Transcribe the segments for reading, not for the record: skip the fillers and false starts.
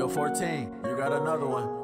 Yo, 14, you got another one.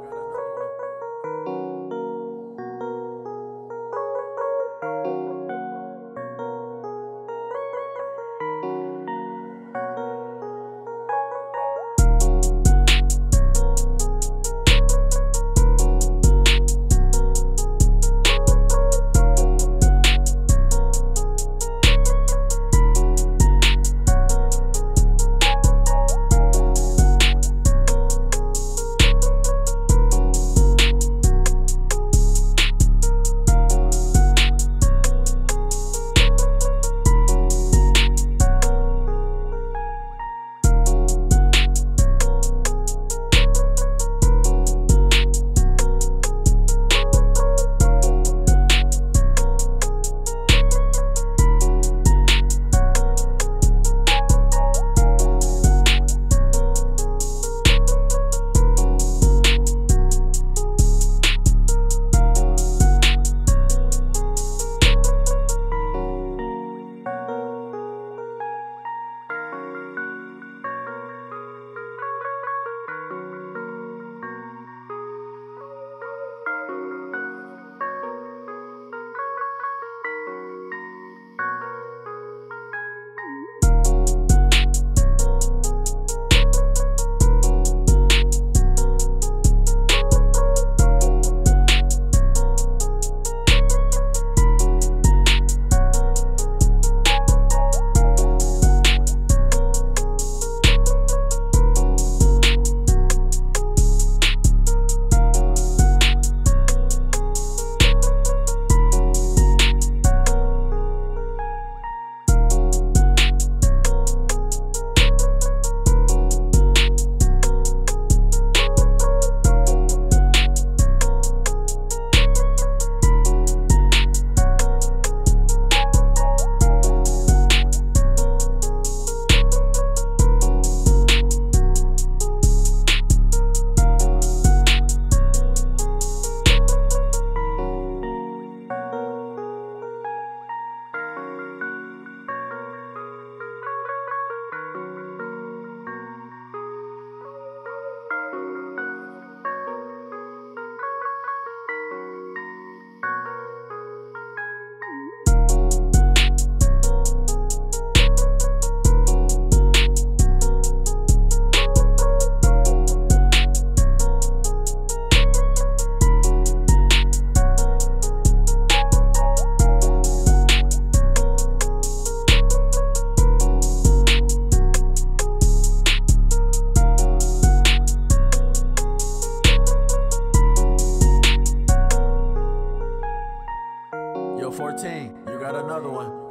Yo, 14, you got another one.